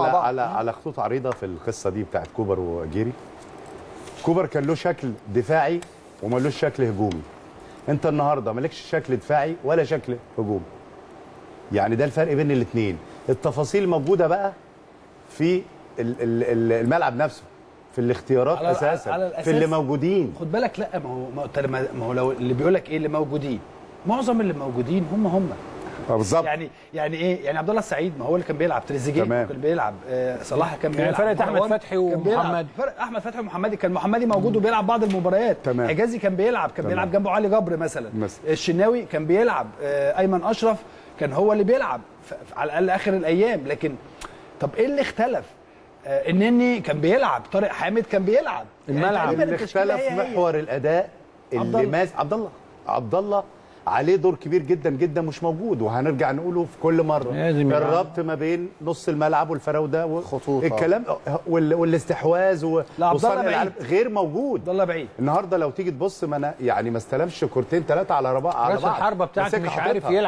على خطوط عريضه في القصه دي بتاعت كوبر وجيري. كوبر كان له شكل دفاعي ومالوش شكل هجومي. انت النهارده مالكش شكل دفاعي ولا شكل هجومي. يعني ده الفرق بين الاثنين. التفاصيل موجوده بقى في الملعب نفسه، في الاختيارات اساسا، في اللي موجودين. خد بالك، لا ما هو لو اللي بيقول لك ايه اللي موجودين، معظم اللي موجودين هم بالظبط. يعني ايه؟ يعني عبد الله السعيد ما هو اللي كان بيلعب، تريزيجيه كان بيلعب، صلاح كان بيلعب، فرقه احمد فتحي ومحمد، فرقه احمد فتحي ومحمدي، كان محمدي موجود وبيلعب بعض المباريات. حجازي كان بيلعب، كان بيلعب جنبه علي جبر مثلا. الشناوي كان بيلعب، ايمن اشرف كان هو اللي بيلعب على الاقل اخر الايام. لكن طب ايه اللي اختلف؟ النني كان بيلعب، طارق حامد كان بيلعب. الملعب يعني اللي اختلف محور الاداء اللي ماس عبد الله عليه دور كبير جدا جدا مش موجود، وهنرجع نقوله في كل مره. الربط ما بين نص الملعب والفراوده وخطوط الكلام والاستحواذ وصانع غير موجود. عبد الله بعيد النهارده لو تيجي تبص، ما يعني ما استلمش كورتين ثلاثه على بعض. الحربه بتاعته مش عارف يلعب.